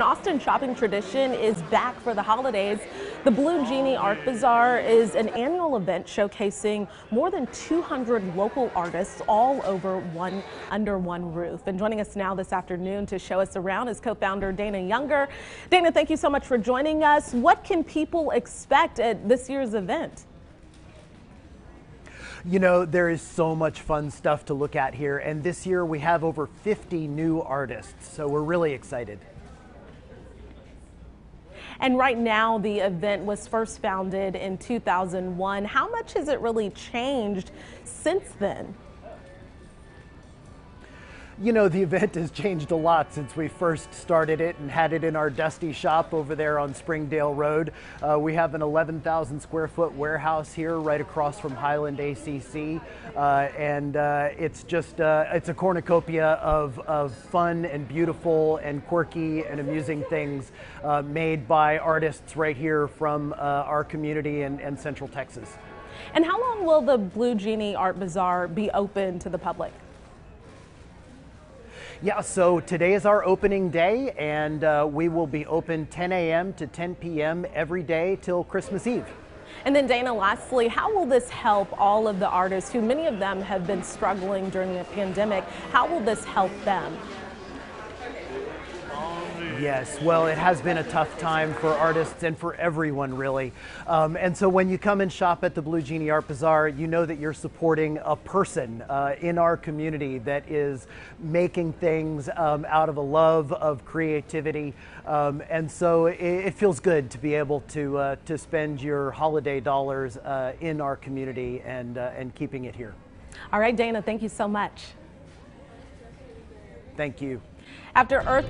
Austin shopping tradition is back for the holidays. The Blue Genie Art Bazaar is an annual event showcasing more than 200 local artists all over under one roof. And joining us now this afternoon to show us around is co-founder Dana Younger. Dana, thank you so much for joining us. What can people expect at this year's event? You know, there is so much fun stuff to look at here, and this year we have over 50 new artists, so we're really excited. And right now, the event was first founded in 2001. How much has it really changed since then? You know, the event has changed a lot since we first started it and had it in our dusty shop over there on Springdale Road. We have an 11,000 square foot warehouse here right across from Highland ACC. It's just, it's a cornucopia of fun and beautiful and quirky and amusing things made by artists right here from our community and Central Texas. And how long will the Blue Genie Art Bazaar be open to the public? Yeah, so today is our opening day, and we will be open 10 a.m. to 10 p.m. every day till Christmas Eve. And then Dana, lastly, how will this help all of the artists who many of them have been struggling during the pandemic? How will this help them? Yes, well, it has been a tough time for artists and for everyone, really. And so when you come and shop at the Blue Genie Art Bazaar, you know that you're supporting a person in our community that is making things out of a love of creativity. And so it feels good to be able to spend your holiday dollars in our community and keeping it here. All right, Dana, thank you so much. Thank you. After Earth